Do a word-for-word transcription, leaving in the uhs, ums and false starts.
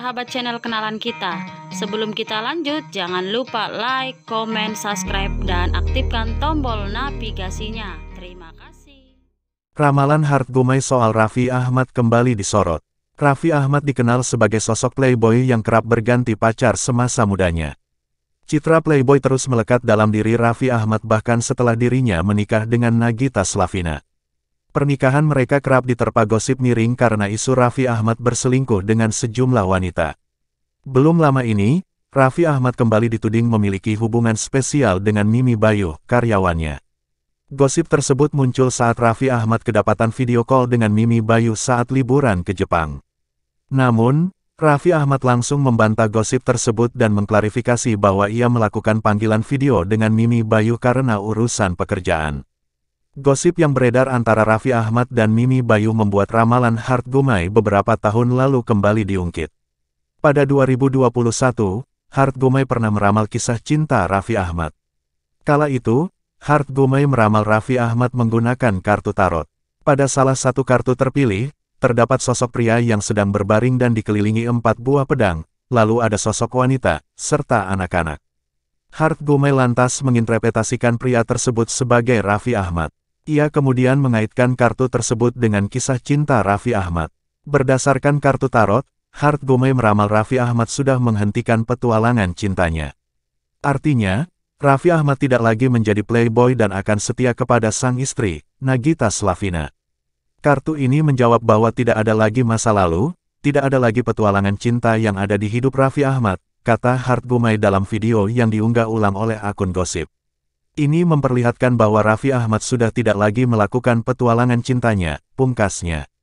sahabat channel kenalan kita. Sebelum kita lanjut, jangan lupa like, komen, subscribe, dan aktifkan tombol navigasinya. Terima kasih. Ramalan Hard Gumay soal Raffi Ahmad kembali disorot. Raffi Ahmad dikenal sebagai sosok playboy yang kerap berganti pacar semasa mudanya. Citra playboy terus melekat dalam diri Raffi Ahmad bahkan setelah dirinya menikah dengan Nagita Slavina. Pernikahan mereka kerap diterpa gosip miring karena isu Raffi Ahmad berselingkuh dengan sejumlah wanita. Belum lama ini, Raffi Ahmad kembali dituding memiliki hubungan spesial dengan Mimi Bayu, karyawannya. Gosip tersebut muncul saat Raffi Ahmad kedapatan video call dengan Mimi Bayu saat liburan ke Jepang. Namun, Raffi Ahmad langsung membantah gosip tersebut dan mengklarifikasi bahwa ia melakukan panggilan video dengan Mimi Bayu karena urusan pekerjaan. Gosip yang beredar antara Raffi Ahmad dan Mimi Bayu membuat ramalan Hard Gumay beberapa tahun lalu kembali diungkit. Pada dua ribu dua puluh satu, Hard Gumay pernah meramal kisah cinta Raffi Ahmad. Kala itu, Hard Gumay meramal Raffi Ahmad menggunakan kartu tarot. Pada salah satu kartu terpilih, terdapat sosok pria yang sedang berbaring dan dikelilingi empat buah pedang, lalu ada sosok wanita, serta anak-anak. Hard Gumay lantas menginterpretasikan pria tersebut sebagai Raffi Ahmad. Ia kemudian mengaitkan kartu tersebut dengan kisah cinta Raffi Ahmad. Berdasarkan kartu tarot, Hard Gumay meramal Raffi Ahmad sudah menghentikan petualangan cintanya. Artinya, Raffi Ahmad tidak lagi menjadi playboy dan akan setia kepada sang istri, Nagita Slavina. Kartu ini menjawab bahwa tidak ada lagi masa lalu, tidak ada lagi petualangan cinta yang ada di hidup Raffi Ahmad, kata Hard Gumay dalam video yang diunggah ulang oleh akun gosip. Ini memperlihatkan bahwa Raffi Ahmad sudah tidak lagi melakukan petualangan cintanya, pungkasnya.